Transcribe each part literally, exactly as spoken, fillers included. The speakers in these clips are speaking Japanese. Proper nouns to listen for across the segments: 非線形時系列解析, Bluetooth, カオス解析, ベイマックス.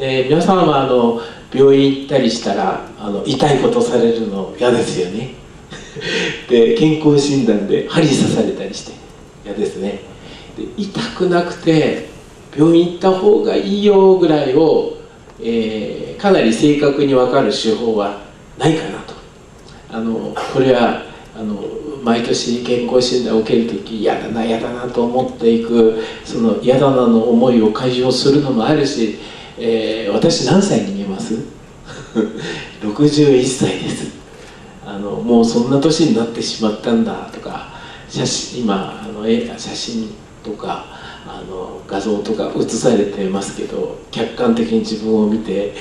で皆さんはあの病院行ったりしたらあの痛いことされるの嫌ですよねで健康診断で針刺されたりして嫌ですね。で痛くなくて病院行った方がいいよぐらいを、えー、かなり正確に分かる手法はないかなと。あのこれはあの毎年健康診断を受ける時嫌だな嫌だなと思っていくその嫌だなの思いを解消するのもあるし、えー、私何歳に見えますろくじゅういっさいです。あのもうそんな年になってしまったんだとか写真今あの写真とかあの画像とか写されてますけど客観的に自分を見て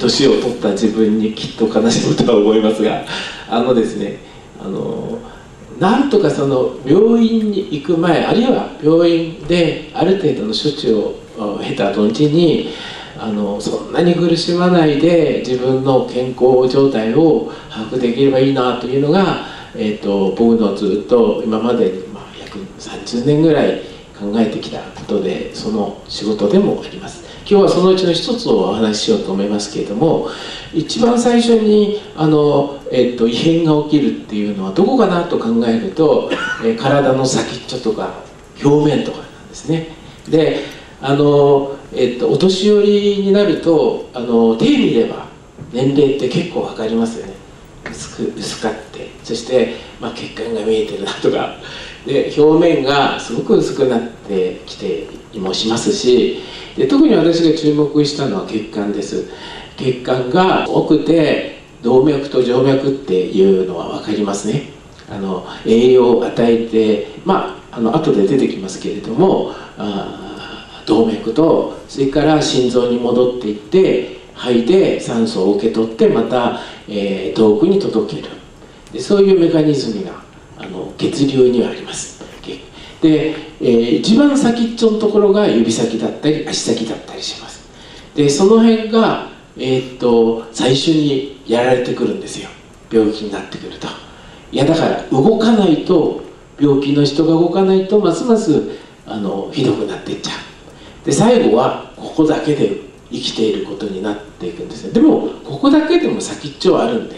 年、えー、を取った自分にきっと悲しむとは思いますがあのですねあのなんとかその病院に行く前あるいは病院である程度の処置を経た後にあのそんなに苦しまないで自分の健康状態を把握できればいいなというのが、えー、と僕のずっと今まで、まあ、約さんじゅうねんぐらい考えてきたことでその仕事でもあります。今日はそのうちの一つをお話ししようと思いますけれども一番最初にあの、えっと、異変が起きるっていうのはどこかなと考えると、えー、体の先っちょとか表面とかなんですね。であの、えっと、お年寄りになるとあの手見れば年齢って結構わかりますよね。薄く薄かってそして、まあ、血管が見えてるなとかで表面がすごく薄くなってきてもしますしで特に私が注目したのは血管です。血管が多くて動脈と静脈っていうのは分かりますね。あの栄養を与えてまああの後で出てきますけれどもあ動脈とそれから心臓に戻っていって肺で酸素を受け取ってまた、えー、遠くに届けるでそういうメカニズムがあの血流にはあります。で、えー、一番先っちょのところが指先だったり足先だったりします。でその辺が、えー、っと最初にやられてくるんですよ。病気になってくるといやだから動かないと病気の人が動かないとますますあのひどくなっていっちゃう。で最後はここだけで生きていることになっていくんですよ。でもここだけでも先っちょはあるんで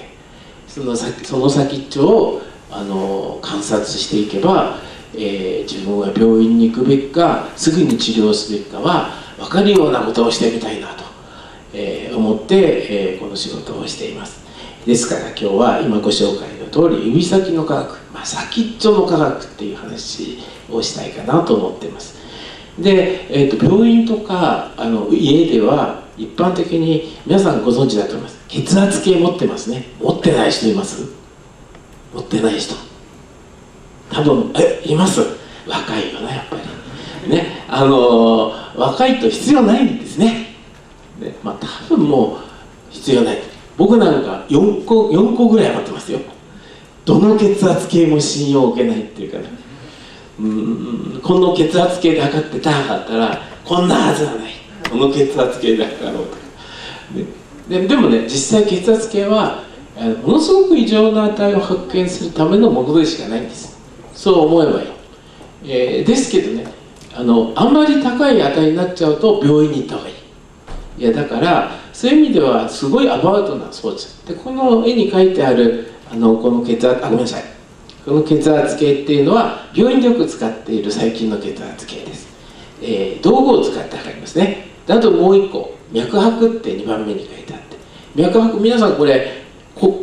その先、その先っちょをあの観察していけばえー、自分は病院に行くべきかすぐに治療すべきかは分かるようなことをしてみたいなと、えー、思って、えー、この仕事をしています。ですから今日は今ご紹介の通り指先の科学、まあ、先っちょの科学っていう話をしたいかなと思っています。で、えー、と病院とかあの家では一般的に皆さんご存知だと思います。血圧計持ってますね。持ってない人います？持ってない人多分えいます。若いよねやっぱりねあのー、若いと必要ないんですね。でまあ多分もう必要ない。僕なんかよんこぐらい持ってますよ。どの血圧計も信用を受けないっていうかねうんこの血圧計で測って高かったらこんなはずはないこの血圧計で測ろうとかで で, でもね実際血圧計はものすごく異常な値を発見するためのものでしかないんです。そう思えばいい、えー、ですけどねあのあんまり高い値になっちゃうと病院に行った方がいい。いやだからそういう意味ではすごいアバウトな装置でこの絵に描いてあるあのこの血圧あごめんなさいこの血圧計っていうのは病院でよく使っている最近の血圧計です。えー、道具を使って測りますね。あともういっこ脈拍ってにばんめに書いてあって脈拍皆さんこれこ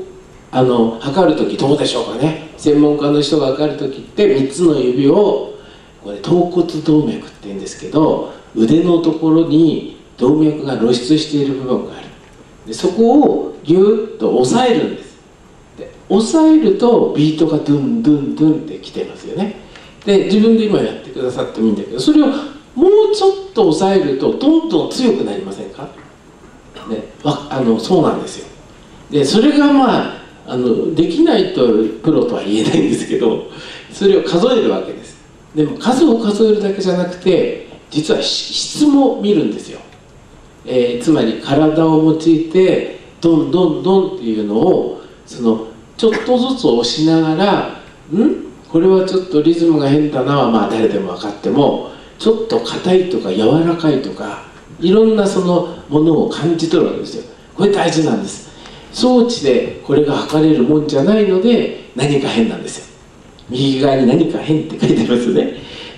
あの測る時どうでしょうかね。専門家の人が測る時ってみっつの指をこれ頭骨動脈って言うんですけど腕のところに動脈が露出している部分がある。でそこをギュッと押さえるんです。で押さえるとビートがドゥンドゥンドゥンってきてますよね。で自分で今やってくださってもいいんだけどそれをもうちょっと押さえるとどんどん強くなりませんか、ね、あのそうなんですよ。でそれがまああのできないとプロとは言えないんですけどそれを数えるわけです。でも数を数えるだけじゃなくて実は質も見るんですよ。えー、つまり体を用いてどんどんどんっていうのをそのちょっとずつ押しながら「んこれはちょっとリズムが変だな」はまあ誰でも分かってもちょっと硬いとか柔らかいとかいろんなそのものを感じ取るわけですよ。これ大事なんです。装置でこれが測れるもんじゃないので何か変なんですよ。右側に何か変って書いてありますよね。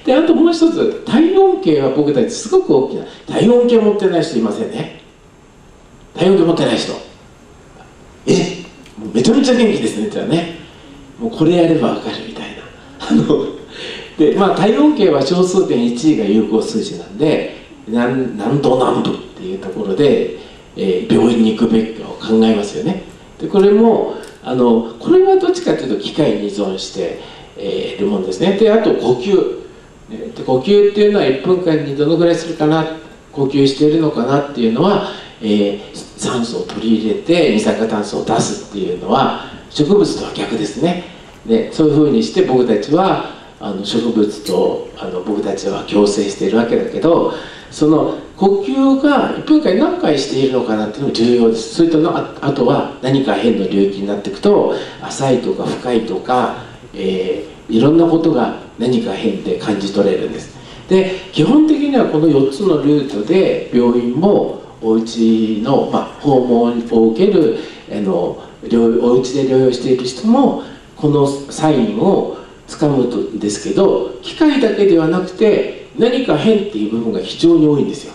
であともう一つ、体温計は僕たちすごく大きな、体温計持ってない人いませんね。体温計持ってない人、えもうめちゃめちゃ元気ですねって言ったらね、もうこれやれば分かるみたいなあので、まあ、体温計は小数点いちが有効数字なんで、何度何分っていうところで、えー、病院に行くべきかを考えますよね。でこれもあのこれはどっちかというと機械に依存してい、えー、るもんですね。であと呼吸で、呼吸っていうのはいっぷんかんにどのぐらいするかな、呼吸しているのかなっていうのは、えー、酸素を取り入れて二酸化炭素を出すっていうのは植物とは逆ですね。でそういうふうにして僕たちはあの植物とあの僕たちは共生しているわけだけど、その呼吸がいっぷんかんに何回しているのかなっていうのも重要です。それとの あ, あとは何か変の領域になっていくと、浅いとか深いとか、えー、いろんなことが何か変で感じ取れるんです。で基本的にはこのよっつのルートで病院もお家の、まあ、訪問を受けるあのお家で療養している人もこのサインをつかむんですけど、機械だけではなくて何か変っていう部分が非常に多いんですよ。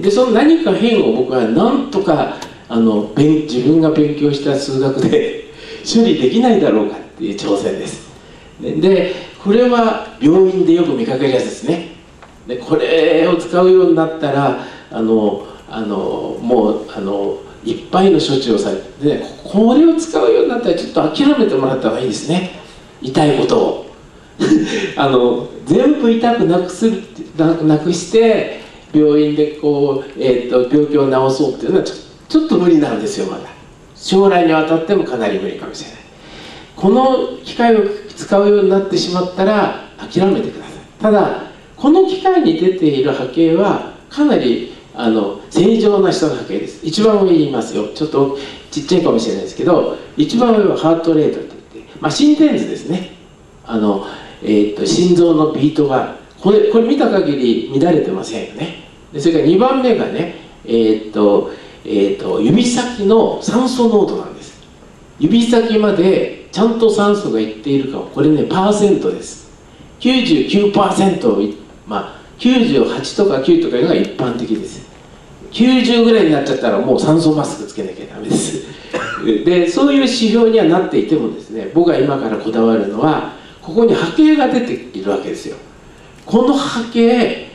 でその何か変を僕はなんとかあの自分が勉強した数学で処理できないだろうかっていう挑戦です。でこれは病院でよく見かけるやつですね。でこれを使うようになったらあのあのもうあのいっぱいの処置をされて、ね、これを使うようになったらちょっと諦めてもらった方がいいですね。痛いことをあの全部痛くなくするなくして病院でこう、えー、と病気を治そうっていうのはち ょ, ちょっと無理なんですよ。まだ将来にわたってもかなり無理かもしれない。この機械を使うようになってしまったら諦めてください。ただこの機械に出ている波形はかなりあの正常な人の波形です。一番上言いますよ。ちょっとちっちゃいかもしれないですけど、一番上はハートレートって言って、まあ、心電図ですね。あの、えー、と心臓のビートがこれ、これ見た限り乱れてませんよね。でそれからにばんめがね、えーとえー、と指先の酸素濃度なんです。指先までちゃんと酸素がいっているか、これねパーセントです。 きゅうじゅうきゅうパーセント、まあ、きゅうじゅうはちとかきゅうとかいうのが一般的です。きゅうじゅうぐらいになっちゃったらもう酸素マスクつけなきゃダメです。でそういう指標にはなっていてもですね、僕が今からこだわるのはここに波形が出ているわけですよ。この波形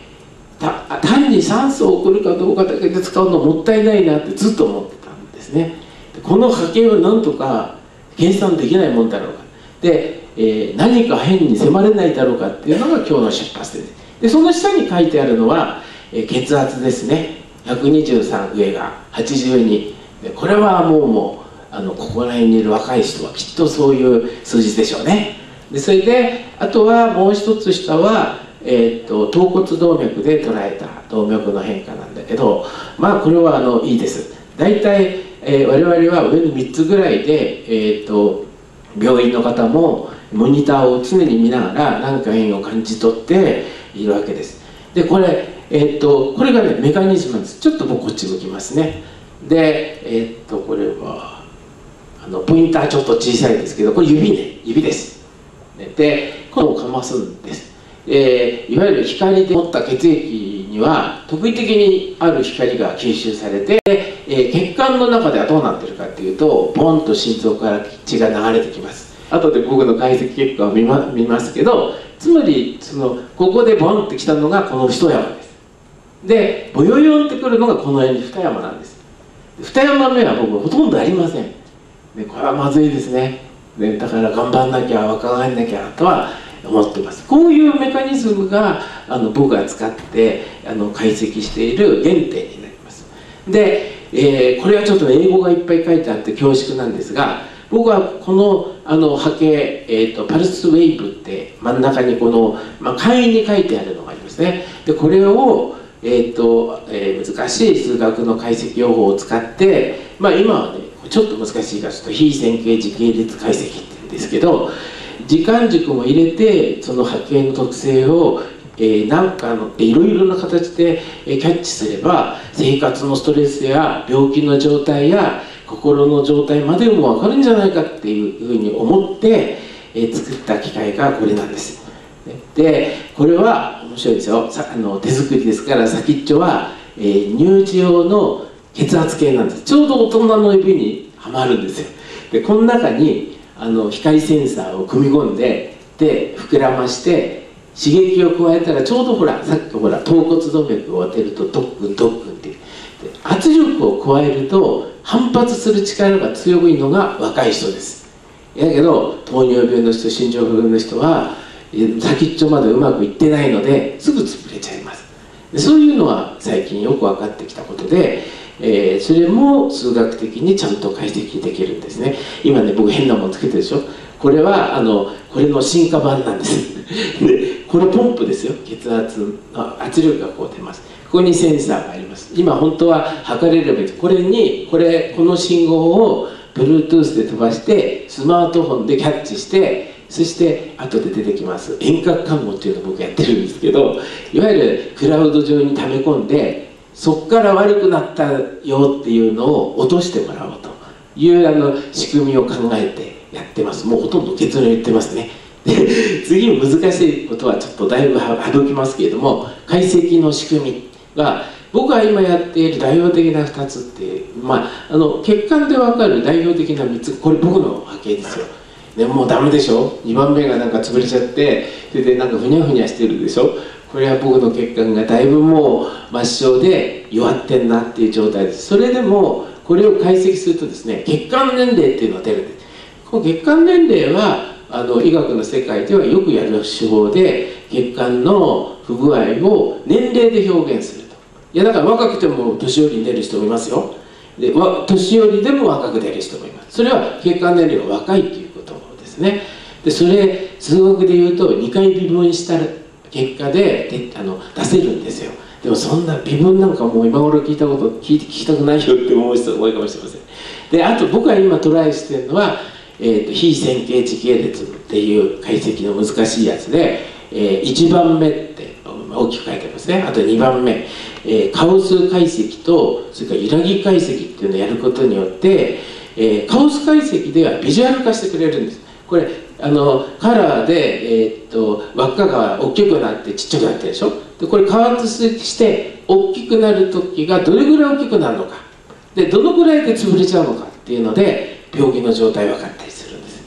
た単に酸素を送るかどうかだけで使うのもったいないなってずっと思ってたんですね。この波形をなんとか計算できないもんだろうかで、えー、何か変に迫れないだろうかっていうのが今日の出発点です。でその下に書いてあるのは、えー、血圧ですね。ひゃくにじゅうさん上がはちじゅうにで、これはもうもうあのここら辺にいる若い人はきっとそういう数字でしょうね。でそれであとはもう一つ下は、えー、と頭骨動脈で捉えた動脈の変化なんだけど、まあこれはあのいいです。大体、えー、我々は上のみっつぐらいで、えー、と病院の方もモニターを常に見ながら何か変を感じ取っているわけです。でこれ、えー、とこれがねメカニズムなんです。ちょっともうこっち向きますね。でえっ、ー、とこれはあのポインターちょっと小さいですけど、これ指ね、指です。でこのをかますんです、えー、いわゆる光で持った血液には特異的にある光が吸収されて、えー、血管の中ではどうなってるかっていうと、ボンと心臓から血が流れてきます。後で僕の解析結果を見 ま, 見ますけど、つまりそのここでボンってきたのがこの一山です。でボヨヨンってくるのがこの辺に二山なんです。二山目は僕ほとんどありません。でこれはまずいですね。ね、だから頑張んなきゃ若返んなきゃとは思ってます。こういうメカニズムがあの僕が使ってあの解析している原点になります。で、えー、これはちょっと英語がいっぱい書いてあって恐縮なんですが、僕はこ の, あの波形、えーと、パルスウェイブって真ん中にこの、まあ、簡易に書いてあるのがありますね。でこれを、えーとえー、難しい数学の解析用法を使って、まあ、今はねちょっと難しいからちょっと非線形時系列解析って言うんですけど、時間軸も入れてその波形の特性を何かのっていろいろな形でキャッチすれば、生活のストレスや病気の状態や心の状態までも分かるんじゃないかっていうふうに思って作った機械がこれなんです。でこれは面白いですよ。あの手作りですから、先っちょは乳児用の血圧計なんです。ちょうど大人の指にはまるんですよ。でこの中にあの光センサーを組み込んで、で膨らまして刺激を加えたら、ちょうどほらさっきほら頭骨動脈を当てるとドックンドックンっていう、圧力を加えると反発する力が強いのが若い人です。だけど糖尿病の人、心臓病の人は先っちょまでうまくいってないので、すぐ潰れちゃいます。でそういうのは最近よく分かってきたことで、えー、それも数学的にちゃんと解析できるんですね。今ね、僕変なものつけてるでしょ。これはあのこれの進化版なんです。でこれポンプですよ。血圧の圧力がこう出ます。ここにセンサーがあります。今本当は測れるべき、これにこれこの信号を Bluetooth で飛ばして、スマートフォンでキャッチして、そして後で出てきます遠隔看護っていうのを僕やってるんですけど、いわゆるクラウド上に溜め込んで、そこから悪くなったよっていうのを落としてもらおうというあの仕組みを考えてやってます。もうほとんど結論言ってますね。で次、難しいことはちょっとだいぶ省きますけれども、解析の仕組みが僕が今やっている代表的なふたつって、まあ、あの血管で分かる代表的なみっつ、これ僕の波形ですよ。でもうダメでしょ。にばんめがなんか潰れちゃって、それでなんかふにゃふにゃしてるでしょ。これは僕の血管がだいぶもう末梢で弱ってんなっていう状態です。それでもこれを解析するとですね、血管年齢っていうのが出るんです。この血管年齢はあの医学の世界ではよくやる手法で、血管の不具合を年齢で表現すると。いやだから若くても年寄りに出る人もいますよ。で年寄りでも若く出る人もいます。それは血管年齢が若いっていうことですね。でそれ数学で言うとにかい微分した結果 で, であの出せるんですよ。でもそんな微分なんかもう今頃聞いたこと聞 い, 聞きたくないよって思う人が多いかもしれません。であと僕が今トライしてるのは、えー、と非線形時系列っていう解析の難しいやつで、えー、いちばんめって大きく書いてありますね。あとにばんめ、えー、カオス解析とそれから揺らぎ解析っていうのをやることによって、えー、カオス解析ではビジュアル化してくれるんです。これあのカラーで、えー、っと輪っかが大きくなってちっちゃくなってるでしょ。でこれ加圧して大きくなる時がどれぐらい大きくなるのか、でどのぐらいで潰れちゃうのかっていうので病気の状態分かったりするんです。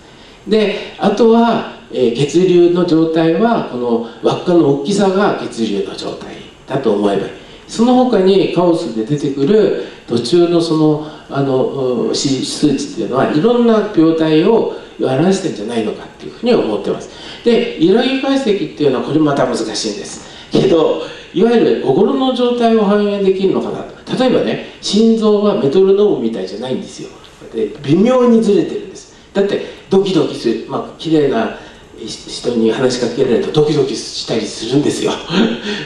であとは、えー、血流の状態はこの輪っかの大きさが血流の状態だと思えばいい。その他にカオスで出てくる途中のそのあの数値っていうのはいろんな病態を表してんじゃないのかっていうふうに思ってます。で揺らぎ解析っていうのはこれまた難しいんですけど、いわゆる心の状態を反映できるのかなと。例えばね、心臓はメトロノームみたいじゃないんですよ。で微妙にずれてるんです。だってドキドキする、まあ綺麗な人に話しかけられるとドキドキしたりするんですよ。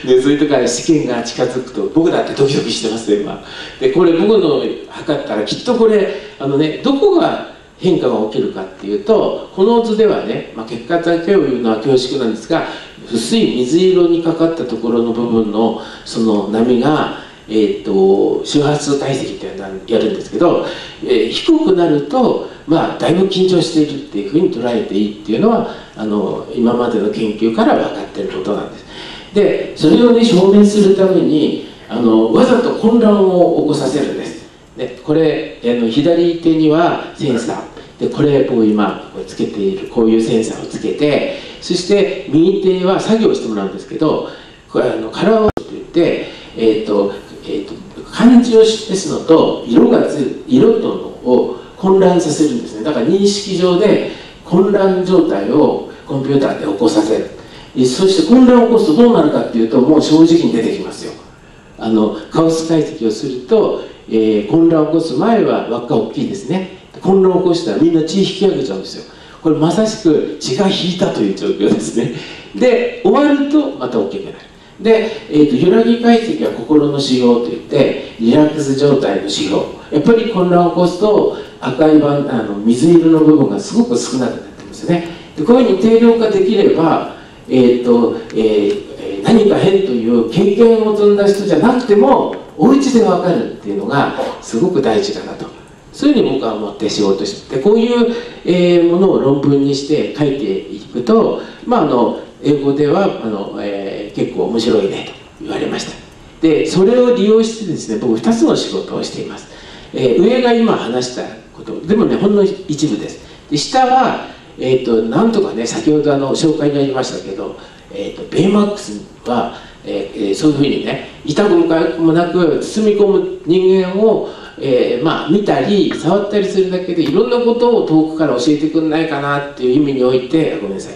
でそういうとこから試験が近づくと、僕だってドキドキしてますよ今。でこれ僕の測ったらきっとこれあのね、どこが変化が起きるかっていうと、この図ではね、まあ、血管だけを言うのは恐縮なんですが、薄い水色にかかったところの部分のその波が、えー、と周波数解析っていうのをやるんですけど、えー、低くなると、まあ、だいぶ緊張しているっていうふうに捉えていいっていうのはあの今までの研究から分かっていることなんです。でそれをね、証明するためにあのわざと混乱を起こさせるんです。でこれあの左手にはセンサーで、これ僕今これつけている、こういうセンサーをつけて、そして右手は作業してもらうんですけど、これあのカラーをっていって、えーとえーと、漢字を示すのと色がつ色とのを混乱させるんですね。だから認識上で混乱状態をコンピューターで起こさせる。そして混乱を起こすとどうなるかっていうと、もう正直に出てきますよ。あのカオス解析をすると、えー、混乱を起こす前は輪っか大きいですね。混乱を起こしたらみんな血引き上げちゃうんですよ。これまさしく血が引いたという状況ですね。で終わるとまた大きくなる。で、えー、と揺らぎ解析は心の指標といって、リラックス状態の指標、やっぱり混乱を起こすと赤いバンあの水色の部分がすごく少なくなってますね。でこういうふうに定量化できれば、えーとえー何か経るという経験を積んだ人じゃなくてもお家で分かるっていうのがすごく大事だなと、そういうふうに僕は思って仕事してて、こういう、えー、ものを論文にして書いていくと、まあ、あの英語ではあの、えー、結構面白いねと言われました。でそれを利用してですね、僕ふたつの仕事をしています。えー、上が今話したことでもね、ほんの一部です。で下は、えー、となんとかね、先ほどあの紹介にありましたけど、えー、とベイマックスは、えー、そういうふうにね、痛くもなく包み込む人間を、えー、まあ見たり触ったりするだけでいろんなことを遠くから教えてくれないかなっていう意味において、ごめんなさい、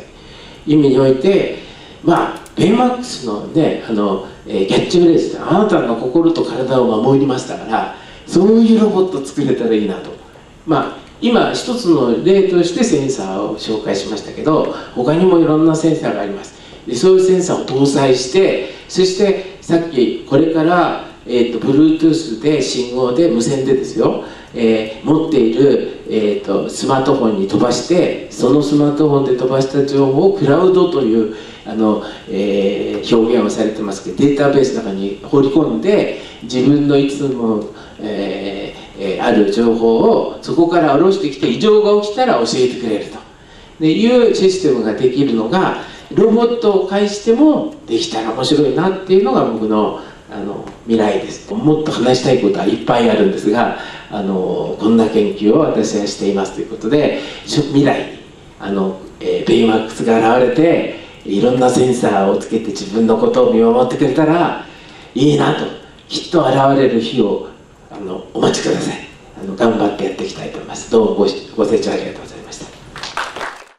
意味において、まあベイマックスのね、あの、えー、キャッチフレーズで「あなたの心と体を守ります」だから、そういうロボット作れたらいいなと。まあ今一つの例としてセンサーを紹介しましたけど、他にもいろんなセンサーがあります。でそういうセンサーを搭載して、そしてさっきこれから、えー、と Bluetooth で信号で無線でですよ、えー、持っている、えー、とスマートフォンに飛ばして、そのスマートフォンで飛ばした情報をクラウドというあの、えー、表現をされてますけど、データベースの中に放り込んで、自分のいつも、えーえー、ある情報をそこから下ろしてきて、異常が起きたら教えてくれるとでいうシステムができるのが、ロボットを介してもできたら面白いなっていうのが僕のあの未来です。もっと話したいことはいっぱいあるんですが、あのこんな研究を私はしていますということで、未来にあの、えー、ベイマックスが現れて、いろんなセンサーをつけて自分のことを見守ってくれたらいいなと、きっと現れる日をあのお待ちください。あの頑張ってやっていきたいと思います。どうも ご, ご清聴ありがとうございました。